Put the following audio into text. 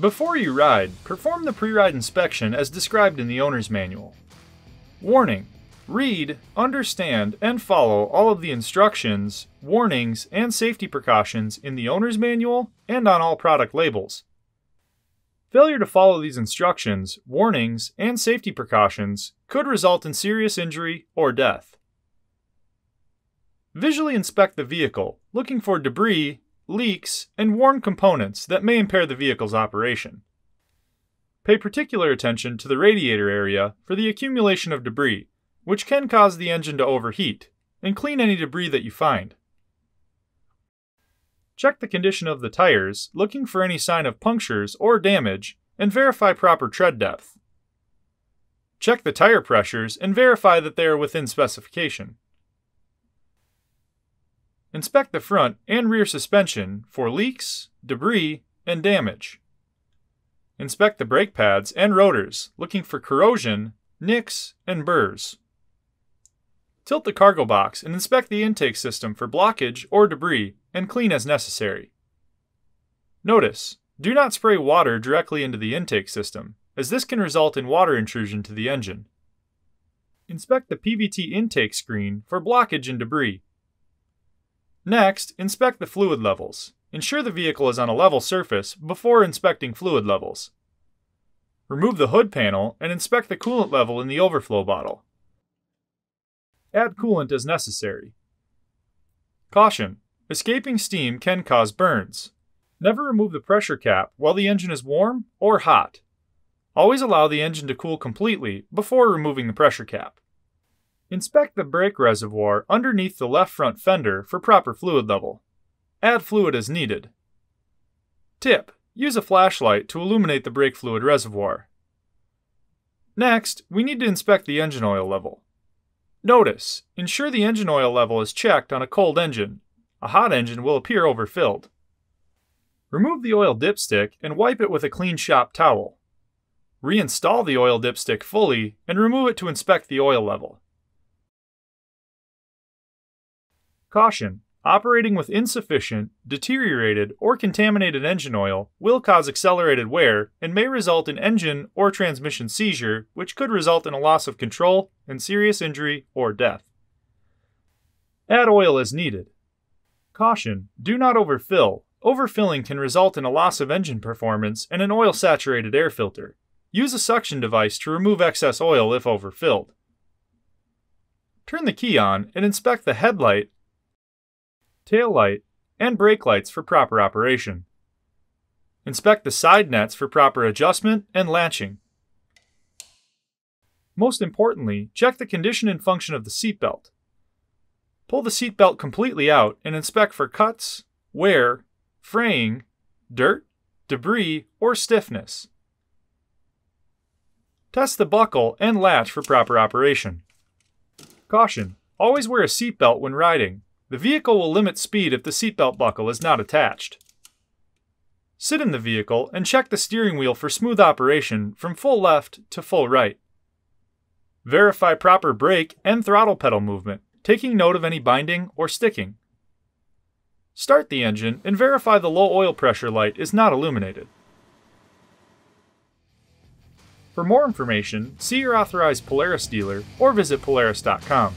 Before you ride, perform the pre-ride inspection as described in the owner's manual. Warning: read, understand, and follow all of the instructions, warnings, and safety precautions in the owner's manual and on all product labels. Failure to follow these instructions, warnings, and safety precautions could result in serious injury or death. Visually inspect the vehicle, looking for debris, leaks, and worn components that may impair the vehicle's operation. Pay particular attention to the radiator area for the accumulation of debris, which can cause the engine to overheat, and clean any debris that you find. Check the condition of the tires, looking for any sign of punctures or damage, and verify proper tread depth. Check the tire pressures and verify that they are within specification. Inspect the front and rear suspension for leaks, debris, and damage. Inspect the brake pads and rotors, looking for corrosion, nicks, and burrs. Tilt the cargo box and inspect the intake system for blockage or debris and clean as necessary. Notice: do not spray water directly into the intake system, as this can result in water intrusion to the engine. Inspect the PVT intake screen for blockage and debris. Next, inspect the fluid levels. Ensure the vehicle is on a level surface before inspecting fluid levels. Remove the hood panel and inspect the coolant level in the overflow bottle. Add coolant as necessary. Caution: escaping steam can cause burns. Never remove the pressure cap while the engine is warm or hot. Always allow the engine to cool completely before removing the pressure cap. Inspect the brake reservoir underneath the left front fender for proper fluid level. Add fluid as needed. Tip: use a flashlight to illuminate the brake fluid reservoir. Next, we need to inspect the engine oil level. Notice: ensure the engine oil level is checked on a cold engine. A hot engine will appear overfilled. Remove the oil dipstick and wipe it with a clean shop towel. Reinstall the oil dipstick fully and remove it to inspect the oil level. Caution: operating with insufficient, deteriorated, or contaminated engine oil will cause accelerated wear and may result in engine or transmission seizure, which could result in a loss of control and serious injury or death. Add oil as needed. Caution: do not overfill. Overfilling can result in a loss of engine performance and an oil-saturated air filter. Use a suction device to remove excess oil if overfilled. Turn the key on and inspect the headlight, tail light, and brake lights for proper operation. Inspect the side nets for proper adjustment and latching. Most importantly, check the condition and function of the seatbelt. Pull the seatbelt completely out and inspect for cuts, wear, fraying, dirt, debris, or stiffness. Test the buckle and latch for proper operation. Caution: always wear a seatbelt when riding. The vehicle will limit speed if the seatbelt buckle is not attached. Sit in the vehicle and check the steering wheel for smooth operation from full left to full right. Verify proper brake and throttle pedal movement, taking note of any binding or sticking. Start the engine and verify the low oil pressure light is not illuminated. For more information, see your authorized Polaris dealer or visit Polaris.com.